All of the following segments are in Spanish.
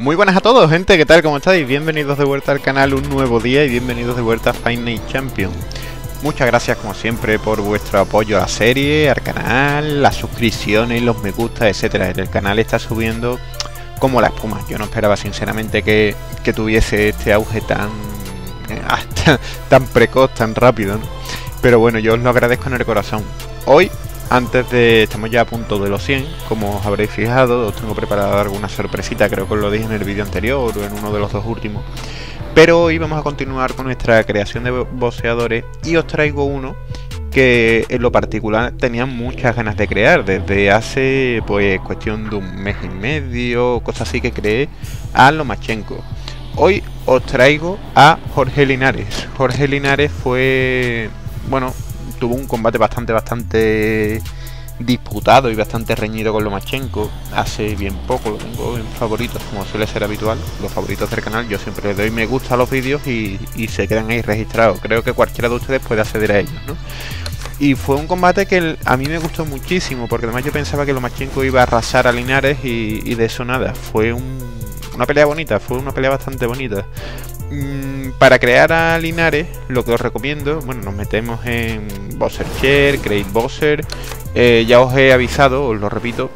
Muy buenas a todos, gente, ¿qué tal? ¿Cómo estáis? Bienvenidos de vuelta al canal, un nuevo día y bienvenidos de vuelta a Fight Night Champion. Muchas gracias como siempre por vuestro apoyo a la serie, al canal, las suscripciones, los me gusta, etcétera. El canal está subiendo como la espuma. Yo no esperaba sinceramente que tuviese este auge tan precoz, tan rápido, ¿no? Pero bueno, yo os lo agradezco en el corazón. Hoy, estamos ya a punto de los 100, como os habréis fijado. Os tengo preparada alguna sorpresita, creo que os lo dije en el vídeo anterior o en uno de los dos últimos. Pero hoy vamos a continuar con nuestra creación de boxeadores y os traigo uno que en lo particular tenía muchas ganas de crear desde hace pues cuestión de un mes y medio, cosas así, que creé a Lomachenko. Hoy os traigo a Jorge Linares. Jorge Linares tuvo un combate bastante disputado y bastante reñido con Lomachenko hace bien poco. Lo tengo en favoritos, como suele ser habitual. Los favoritos del canal, yo siempre les doy me gusta a los vídeos y se quedan ahí registrados. Creo que cualquiera de ustedes puede acceder a ellos, ¿no? Y fue un combate que a mí me gustó muchísimo, porque además yo pensaba que Lomachenko iba a arrasar a Linares y de eso nada. Fue una pelea bonita, fue una pelea bastante bonita. Para crear a Linares, lo que os recomiendo, bueno, nos metemos en Boxer Share, Create Boxer. Ya os he avisado, os lo repito,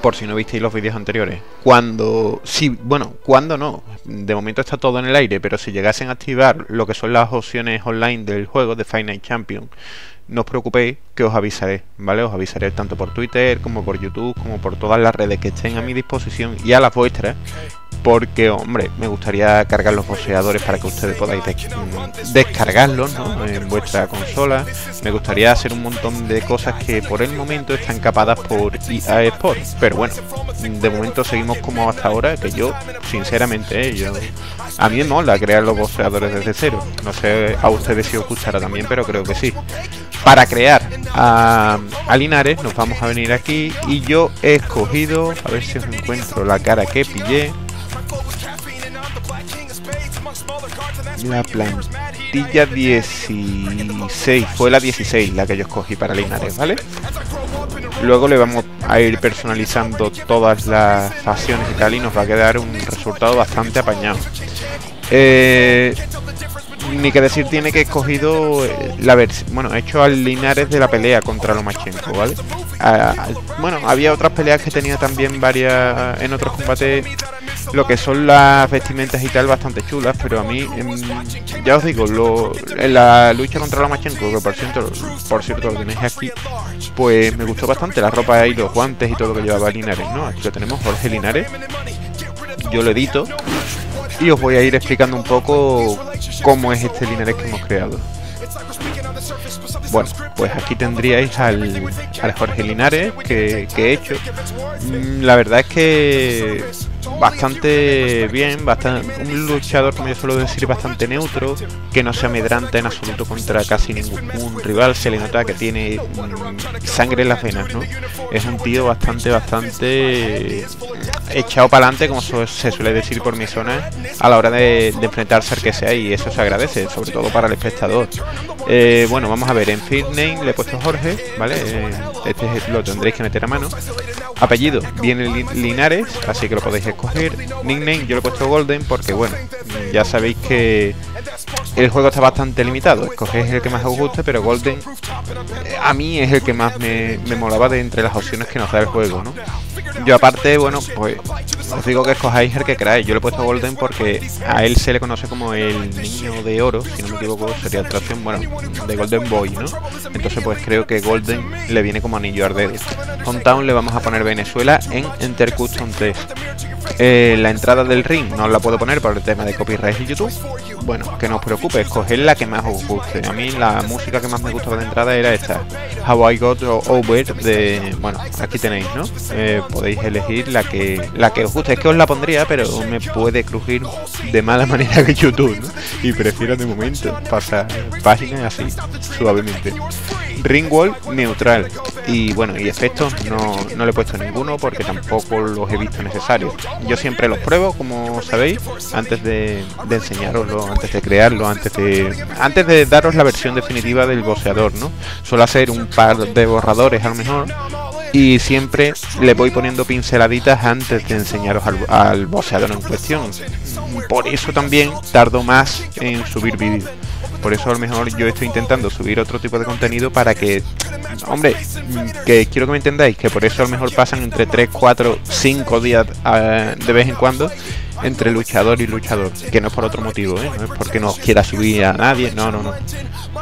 por si no visteis los vídeos anteriores. De momento está todo en el aire, pero si llegasen a activar lo que son las opciones online del juego de Fight Night Champion, no os preocupéis que os avisaré, ¿vale? Os avisaré tanto por Twitter, como por YouTube, como por todas las redes que estén a mi disposición y a las vuestras. Porque, hombre, me gustaría cargar los boxeadores para que ustedes podáis descargarlos, ¿no?, en vuestra consola. Me gustaría hacer un montón de cosas que por el momento están capadas por EA Sports. Pero bueno, de momento seguimos como hasta ahora, que yo, sinceramente, a mí me mola crear los boxeadores desde cero. No sé a ustedes si os gustará también, pero creo que sí. Para crear a Linares nos vamos a venir aquí y yo he escogido, a ver si os encuentro la cara que pillé. La plantilla 16, fue la 16 la que yo escogí para Linares, ¿vale? Luego le vamos a ir personalizando todas las acciones y tal y nos va a quedar un resultado bastante apañado. Ni que decir tiene que he escogido la versión, he hecho al Linares de la pelea contra Lomachenko, ¿vale? Había otras peleas que tenía también varias en otros combates. Lo que son las vestimentas y tal bastante chulas, pero a mí, ya os digo, en la lucha contra Lomachenko, que por cierto lo tenéis aquí, pues me gustó bastante la ropa y los guantes y todo lo que llevaba Linares, ¿no? Aquí lo tenemos, Jorge Linares. Yo lo edito y os voy a ir explicando un poco cómo es este Linares que hemos creado. Bueno, pues aquí tendríais al Jorge Linares que he hecho. La verdad es que bastante bien, un luchador, como yo suelo decir, bastante neutro, que no se amedranta en absoluto contra casi ningún rival. Se le nota que tiene sangre en las venas, ¿no? Es un tío bastante echado para adelante, como se suele decir por mi zona, a la hora de enfrentarse al que sea, y eso se agradece, sobre todo para el espectador. Vamos a ver, en Fight Name le he puesto Jorge, ¿vale? Lo tendréis que meter a mano. Apellido, viene Linares, así que lo podéis escoger. Nickname, yo le he puesto Golden porque, bueno, ya sabéis que el juego está bastante limitado. Escogéis el que más os guste, pero Golden a mí es el que más me molaba de entre las opciones que nos da el juego, ¿no? Yo aparte, pues os digo que escojáis el que queráis. Yo le he puesto Golden porque a él se le conoce como el niño de oro, si no me equivoco, sería atracción, de Golden Boy, ¿no? Entonces pues creo que Golden le viene como anillo al dedo. Hometown le vamos a poner Venezuela en Enter Custom Test. La entrada del ring no la puedo poner por el tema de copyright y YouTube. Bueno, que no os preocupe, escoged la que más os guste. A mí la música que más me gustaba de entrada era esta, How I Got Over, aquí tenéis, ¿no? Podéis elegir la que os guste. Es que os la pondría, pero me puede crujir de mala manera que YouTube, ¿no? Y prefiero de momento pasar páginas así, suavemente. Ring wall neutral. Y bueno, y efectos no le he puesto ninguno porque tampoco los he visto necesarios. Yo siempre los pruebo, como sabéis, antes de enseñaroslo, antes de crearlo, antes de daros la versión definitiva del boxeador, ¿no? Suelo hacer un par de borradores a lo mejor y siempre le voy poniendo pinceladitas antes de enseñaros al boxeador en cuestión. Por eso también tardo más en subir vídeos. Por eso a lo mejor yo estoy intentando subir otro tipo de contenido para que, hombre, que quiero que me entendáis, que por eso a lo mejor pasan entre 3, 4, 5 días de vez en cuando entre luchador y luchador, que no es por otro motivo, ¿eh? No es porque no quiera subir a nadie, no, no, no.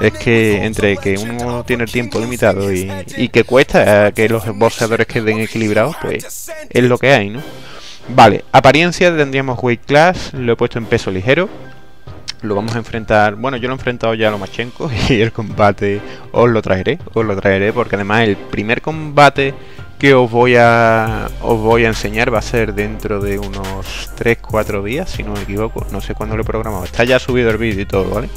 Es que entre que uno tiene el tiempo limitado y que cuesta que los boxeadores queden equilibrados, pues es lo que hay, ¿no? Vale, apariencia tendríamos weight class, lo he puesto en peso ligero. Lo vamos a enfrentar, bueno, yo lo he enfrentado ya a Lomachenko y el combate os lo traeré porque además el primer combate que os voy a enseñar va a ser dentro de unos 3-4 días, si no me equivoco, no sé cuándo lo he programado, está ya subido el vídeo y todo, ¿vale?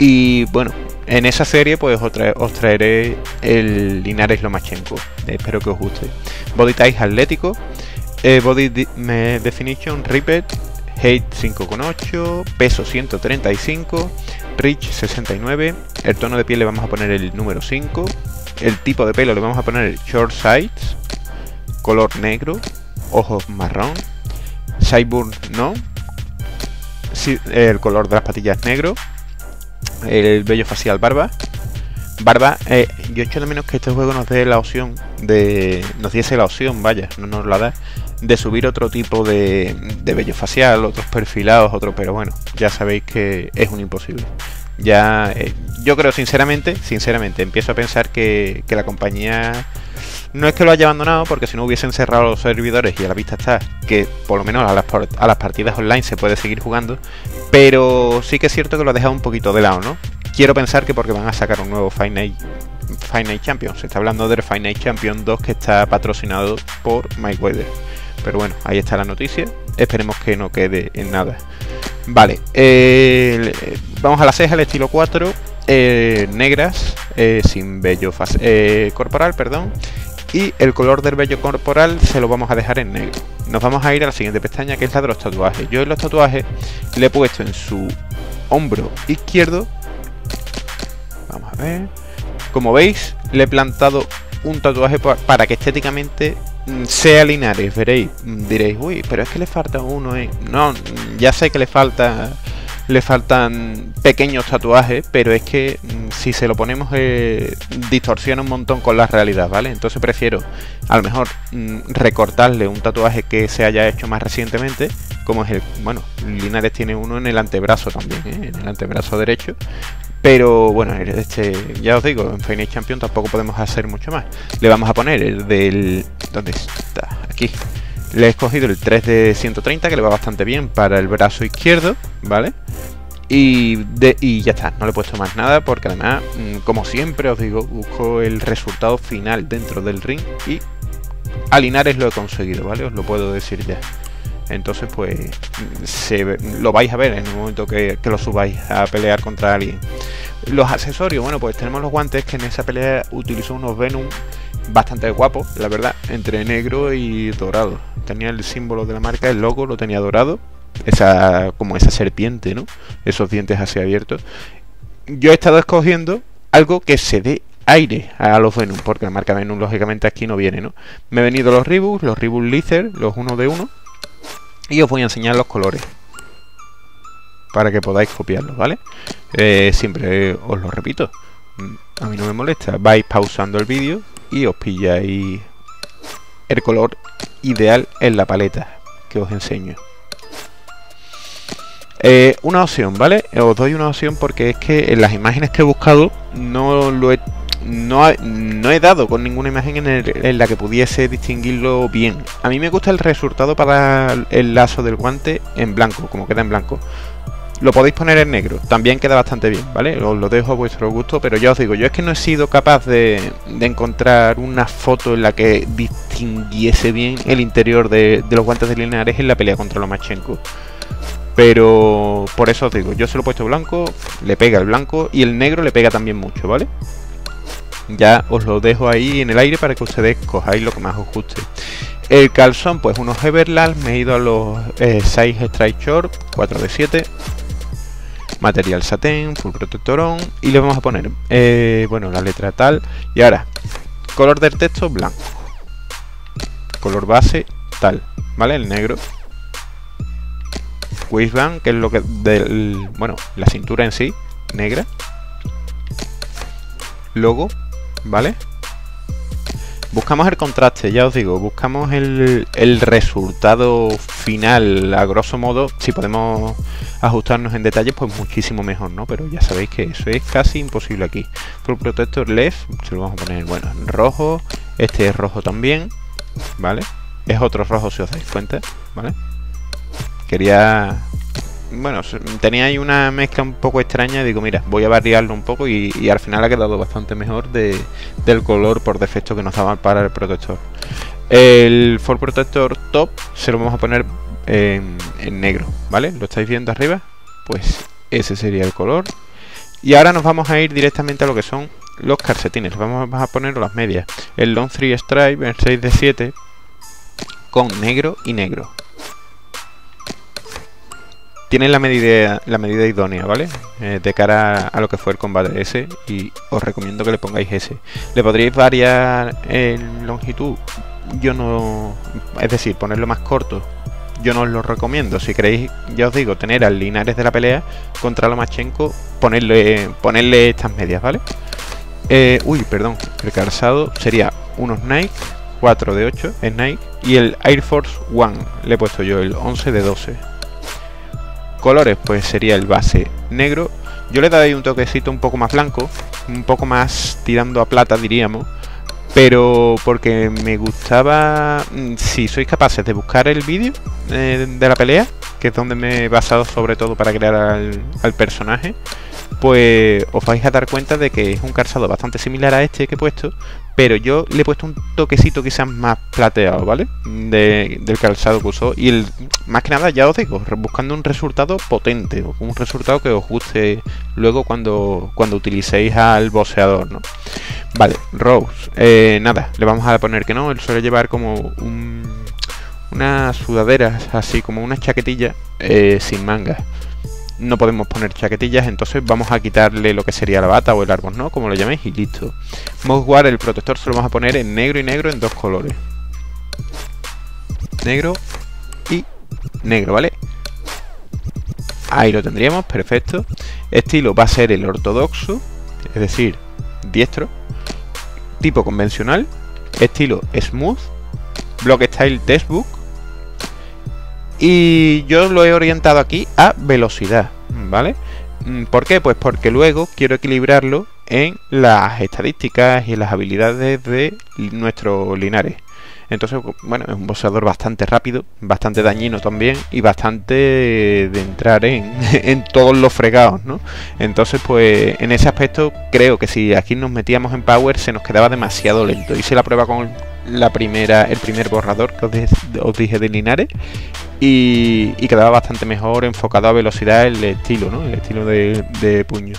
Y bueno, en esa serie pues os traeré el Linares Lomachenko, espero que os guste. Body type atlético, body definition, ripped, height 5,8, peso 135, reach 69, el tono de piel le vamos a poner el número 5, el tipo de pelo le vamos a poner el short sides, color negro, ojos marrón, sideburn no, el color de las patillas negro, el vello facial barba, yo echo de menos que este juego nos dé la opción de, nos diese la opción, vaya, no nos la da, de subir otro tipo de vello facial, otros perfilados, otros, pero bueno, ya sabéis que es un imposible. Ya, yo creo sinceramente, empiezo a pensar que la compañía no es que lo haya abandonado, porque si no hubiesen cerrado los servidores y a la vista está que por lo menos a las partidas online se puede seguir jugando, pero sí que es cierto que lo ha dejado un poquito de lado, ¿no? Quiero pensar que porque van a sacar un nuevo Fight Night Champion, se está hablando del Fight Night Champion 2 que está patrocinado por Mike Weider. Pero bueno, ahí está la noticia. Esperemos que no quede en nada. Vale, vamos a la ceja, el estilo 4. Negras, sin vello corporal, perdón. Y el color del vello corporal se lo vamos a dejar en negro. Nos vamos a ir a la siguiente pestaña, que es la de los tatuajes. Yo en los tatuajes le he puesto en su hombro izquierdo. Vamos a ver. Como veis, le he plantado un tatuaje para que estéticamente sea Linares, veréis, diréis, uy, pero es que le falta uno, ¿eh? No, ya sé que le faltan pequeños tatuajes, pero es que si se lo ponemos distorsiona un montón con la realidad, ¿vale? Entonces prefiero a lo mejor recortarle un tatuaje que se haya hecho más recientemente, como es el, bueno, Linares tiene uno en el antebrazo también, ¿eh? En el antebrazo derecho. Pero bueno, ya os digo, en Fight Night Champion tampoco podemos hacer mucho más. Le vamos a poner el del... ¿Dónde está? Aquí. Le he escogido el 3 de 130, que le va bastante bien para el brazo izquierdo, ¿vale? Y ya está, no le he puesto más nada porque además, como siempre os digo, busco el resultado final dentro del ring y a Linares lo he conseguido, ¿vale? Os lo puedo decir ya. Entonces pues lo vais a ver en el momento que lo subáis a pelear contra alguien. Los accesorios, bueno, pues tenemos los guantes, que en esa pelea utilizó unos Venom bastante guapos, la verdad, entre negro y dorado. Tenía el símbolo de la marca, el logo lo tenía dorado, como esa serpiente, ¿no? Esos dientes así abiertos. Yo he estado escogiendo algo que se dé aire a los Venom, porque la marca Venom lógicamente aquí no viene, ¿no? Me he venido los Reebok Lizer, los 1 de 1. Y os voy a enseñar los colores para que podáis copiarlos, ¿vale? Siempre os lo repito, a mí no me molesta. Vais pausando el vídeo y os pilláis el color ideal en la paleta que os enseño. Una opción, ¿vale? Os doy una opción porque es que en las imágenes que he buscado no he dado con ninguna imagen en la que pudiese distinguirlo bien. A mí me gusta el resultado para el lazo del guante en blanco, como queda en blanco. Lo podéis poner en negro, también queda bastante bien, ¿vale? Os lo dejo a vuestro gusto, pero ya os digo, yo es que no he sido capaz de encontrar una foto en la que distinguiese bien el interior de los guantes de Linares en la pelea contra Lomachenko. Pero por eso os digo, yo se lo he puesto blanco, le pega el blanco y el negro le pega también mucho, ¿vale? Ya os lo dejo ahí en el aire para que ustedes cojáis lo que más os guste. El calzón, pues unos Everlast, me he ido a los 6 Strike Short, 4 de 7. Material satén, full protectorón. Y le vamos a poner, bueno, la letra tal. Y ahora, color del texto blanco. color base tal, ¿vale? El negro. Waistband, que es lo que del, bueno, la cintura en sí, negra. Logo, ¿vale? Buscamos el contraste, ya os digo, buscamos el resultado final, a grosso modo. Si podemos ajustarnos en detalles, pues muchísimo mejor, ¿no? Pero ya sabéis que eso es casi imposible aquí. Full Protector Left, se lo vamos a poner, bueno, en rojo. Este es rojo también, ¿vale? Es otro rojo, si os dais cuenta, ¿vale? Quería... bueno, tenía ahí una mezcla un poco extraña. Digo, mira, voy a variarlo un poco y al final ha quedado bastante mejor del color por defecto que nos daban para el protector. El Full Protector Top se lo vamos a poner en negro, ¿vale? ¿Lo estáis viendo arriba? Pues ese sería el color. Y ahora nos vamos a ir directamente a lo que son los calcetines. Vamos a poner las medias. El Long 3 Stripe en 6 de 7, con negro y negro. Tienen la medida idónea, ¿vale? De cara a lo que fue el combate ese, y os recomiendo que le pongáis ese. Le podríais variar en longitud, yo no... es decir, ponerlo más corto, yo no os lo recomiendo. Si queréis, ya os digo, tener al Linares de la pelea contra Lomachenko, ponerle estas medias, ¿vale? Uy, perdón, el calzado sería unos Nike, 4 de 8 en Nike, y el Air Force One, le he puesto yo, el 11 de 12. Colores, pues sería el base negro. Yo le daría un toquecito un poco más blanco, un poco más tirando a plata, diríamos, pero porque me gustaba. Si sois capaces de buscar el vídeo de la pelea, que es donde me he basado sobre todo para crear al personaje, pues os vais a dar cuenta de que es un calzado bastante similar a este que he puesto, pero yo le he puesto un toquecito quizás más plateado, ¿vale? Del calzado que usó. Y más que nada, ya os digo, buscando un resultado potente, un resultado que os guste luego cuando utilicéis al boxeador, ¿no? Vale, Rose, nada, le vamos a poner que no. Él suele llevar como unas sudaderas, así como una chaquetilla sin mangas. No podemos poner chaquetillas, entonces vamos a quitarle lo que sería la bata o el árbol, ¿no? Como lo llaméis, y listo. Mouthguard, el protector, se lo vamos a poner en negro y negro, en dos colores. Negro y negro, ¿vale? Ahí lo tendríamos, perfecto. Estilo va a ser el ortodoxo, es decir, diestro. Tipo convencional. Estilo smooth. Block style textbook. Y yo lo he orientado aquí a velocidad, ¿vale? ¿Por qué? Pues porque luego quiero equilibrarlo en las estadísticas y las habilidades de nuestro Linares. Entonces, bueno, es un boxeador bastante rápido, bastante dañino también, y bastante de entrar en todos los fregados, ¿no? Entonces, pues en ese aspecto creo que si aquí nos metíamos en power se nos quedaba demasiado lento. Hice la prueba con el primer borrador que os dije de Linares, y quedaba bastante mejor enfocado a velocidad el estilo, ¿no? El estilo de puño.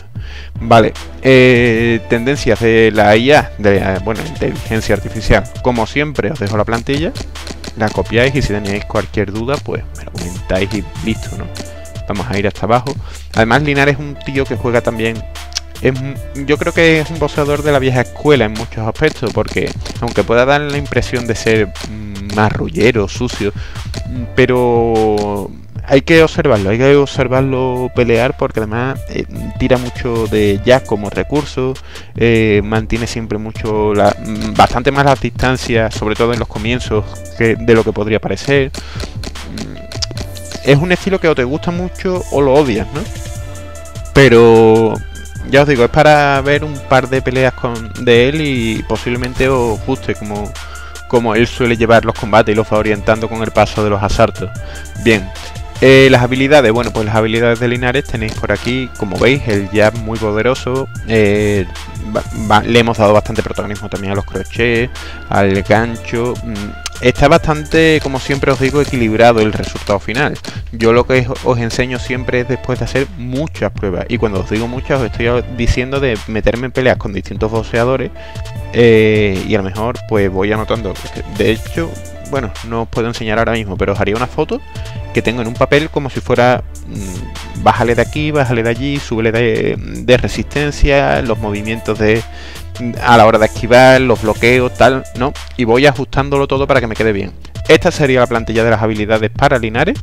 Vale, tendencias de la IA, bueno, inteligencia artificial. Como siempre, os dejo la plantilla, la copiáis y si tenéis cualquier duda, pues me lo comentáis y listo, ¿no? Vamos a ir hasta abajo. Además, Linares es un tío que juega también... yo creo que es un boxeador de la vieja escuela en muchos aspectos, porque aunque pueda dar la impresión de ser marrullero, sucio, pero hay que observarlo pelear, porque además tira mucho de jab como recurso, mantiene siempre mucho bastante más las distancias, sobre todo en los comienzos, de lo que podría parecer. Es un estilo que o te gusta mucho o lo odias, ¿no? Pero... ya os digo, es para ver un par de peleas de él y posiblemente os guste como él suele llevar los combates y los va orientando con el paso de los asaltos. Bien, las habilidades, bueno, pues las habilidades de Linares tenéis por aquí, como veis, el jab muy poderoso, le hemos dado bastante protagonismo también a los crochets, al gancho... Está bastante, como siempre os digo, equilibrado el resultado final. Yo lo que os enseño siempre es después de hacer muchas pruebas. Y cuando os digo muchas, os estoy diciendo de meterme en peleas con distintos boxeadores. Y a lo mejor pues voy anotando. De hecho, bueno, no os puedo enseñar ahora mismo, pero os haría una foto que tengo en un papel como si fuera... bájale de aquí, bájale de allí, súbele de resistencia, los movimientos de... a la hora de activar, los bloqueos, tal, ¿no? Y voy ajustándolo todo para que me quede bien. Esta sería la plantilla de las habilidades para Linares.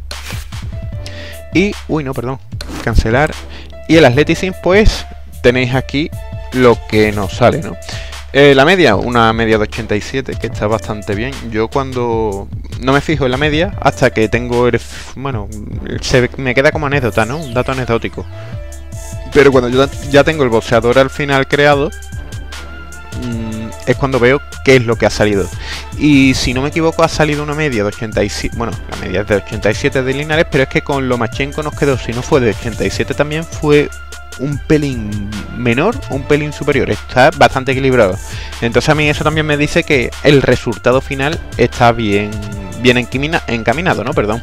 Y, uy, no, perdón, cancelar. Y el Athleticism, pues, tenéis aquí lo que nos sale, ¿no? La media, una media de 87, que está bastante bien. Yo cuando no me fijo en la media, hasta que tengo el... Bueno, se me queda como anécdota, ¿no? Un dato anecdótico. Pero cuando yo ya tengo el boxeador al final creado, es cuando veo qué es lo que ha salido. Y si no me equivoco, ha salido una media de 87. Bueno, la media es de 87 de Linares, pero es que con Lomachenko nos quedó, si no fue de 87 también, fue un pelín menor, un pelín superior. Está bastante equilibrado. Entonces a mí eso también me dice que el resultado final está bien, encaminado, ¿no? Perdón.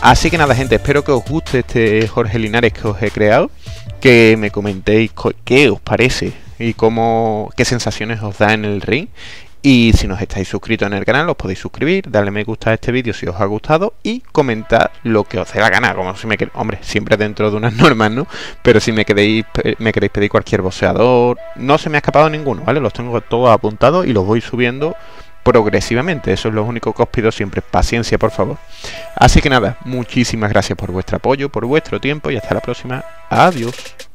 Así que nada, gente, espero que os guste este Jorge Linares que os he creado, que me comentéis qué os parece y cómo, qué sensaciones os da en el ring. Y si no estáis suscritos en el canal, os podéis suscribir, darle me gusta a este vídeo si os ha gustado y comentad lo que os dé la gana, como si me queréis, hombre, siempre dentro de unas normas, ¿no? Pero si me queréis pedir cualquier boxeador, no se me ha escapado ninguno, ¿vale? Los tengo todos apuntados y los voy subiendo progresivamente. Eso es lo único que os pido siempre, paciencia, por favor. Así que nada, muchísimas gracias por vuestro apoyo, por vuestro tiempo y hasta la próxima. Adiós.